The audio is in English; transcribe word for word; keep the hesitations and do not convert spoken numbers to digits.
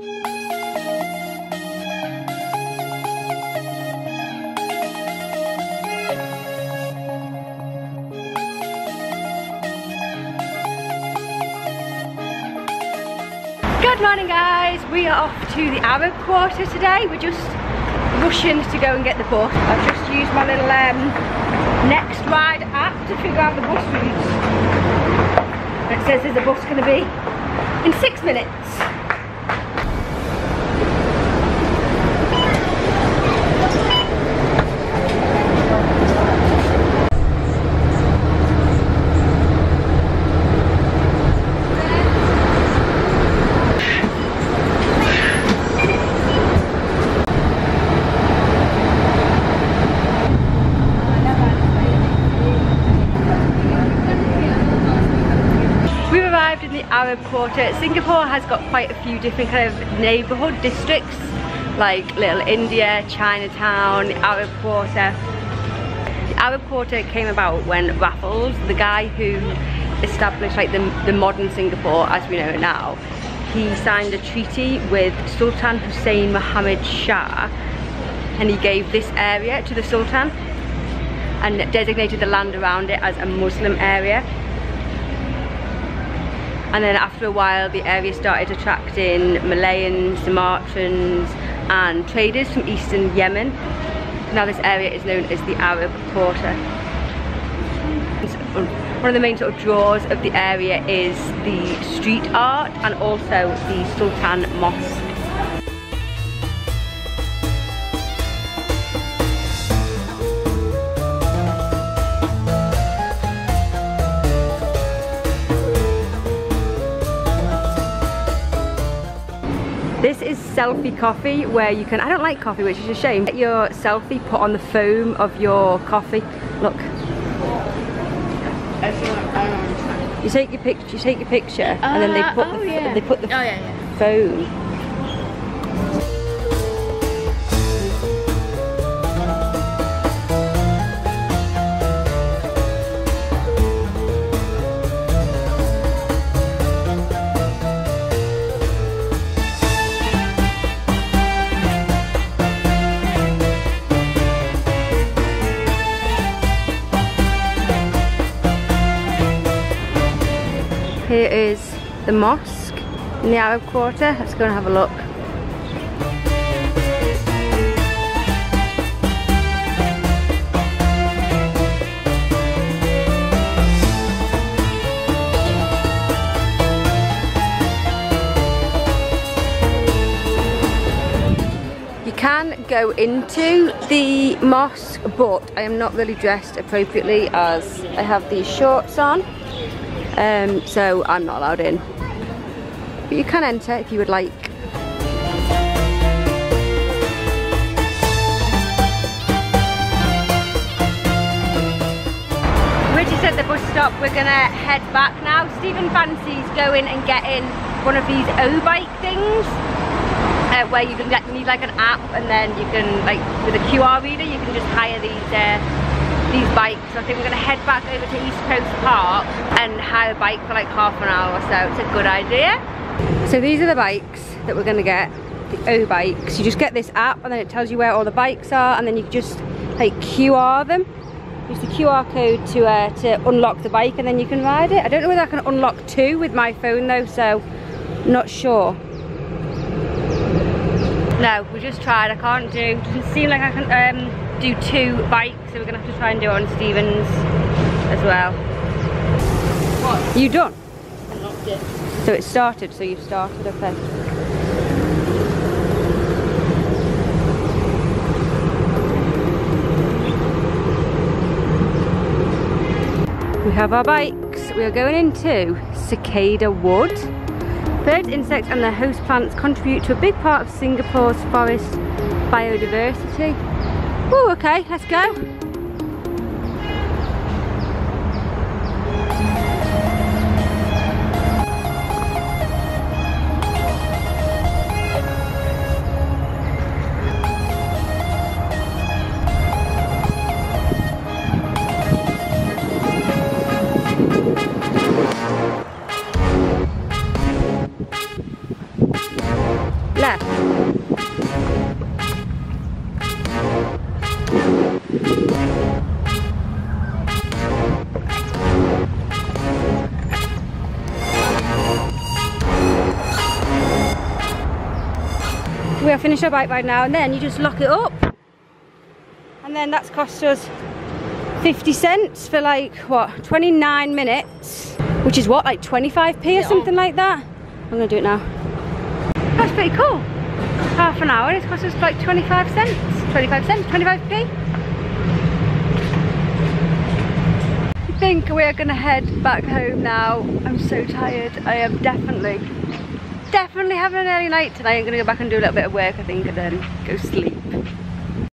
Good morning guys, we are off to the Arab Quarter today. We're just rushing to go and get the bus. I've just used my little um, Next Ride app to figure out the bus routes. It says there's a bus going to be in six minutes. Arab Quarter. Singapore has got quite a few different kind of neighbourhood districts, like Little India, Chinatown, Arab Quarter. The Arab Quarter came about when Raffles, the guy who established like the, the modern Singapore as we know it now, he signed a treaty with Sultan Hussein Muhammad Shah, and he gave this area to the Sultan and designated the land around it as a Muslim area. And then after a while the area started attracting Malayans, Sumatrans and traders from eastern Yemen. Now this area is known as the Arab Quarter. One of the main sort of draws of the area is the street art and also the Sultan Mosque. This is selfie coffee, where you can, I don't like coffee, which is a shame, get your selfie put on the foam of your coffee. Look. I don't understand. You take your picture, you take your picture uh, and then they put oh the, yeah. they put the oh, yeah, yeah. foam. Here is the mosque in the Arab Quarter. Let's go and have a look. You can go into the mosque, but I am not really dressed appropriately as I have these shorts on. Um, so I'm not allowed in, but you can enter if you would like. We're just at the bus stop, we're gonna head back now. Stephen fancies going and getting one of these oBike things uh, where you can get, need like an app, and then you can, like with a Q R reader, you can just hire these uh, these bikes. So I think we're going to head back over to East Coast Park and hire a bike for like half an hour or so. It's a good idea. So these are the bikes that we're going to get, the oBikes. You just get this app and then it tells you where all the bikes are, and then you just like Q R them. Use the Q R code to, uh, to unlock the bike and then you can ride it. I don't know whether I can unlock two with my phone though, so I'm not sure. No, we just tried. I can't do, it doesn't seem like I can um, do two bikes, so we're gonna have to try and do it on Stephen's as well. What? You done? Unlocked it. So it started, so you've started, okay. We have our bikes. We are going into Cicada Wood. Birds, insects and their host plants contribute to a big part of Singapore's forest biodiversity. Oh, okay, let's go. left. We'll finish our bike ride now, and then you just lock it up, and then that's cost us fifty cents for like what, twenty-nine minutes, which is what, like twenty-five p or something like that. I'm gonna do it now. That's pretty cool. Half an hour, it's cost us like twenty-five cents, twenty-five cents, twenty-five p. I think we are gonna head back home now. I'm so tired. I am definitely, definitely having an early night tonight. I'm gonna go back and do a little bit of work, I think, and then go sleep.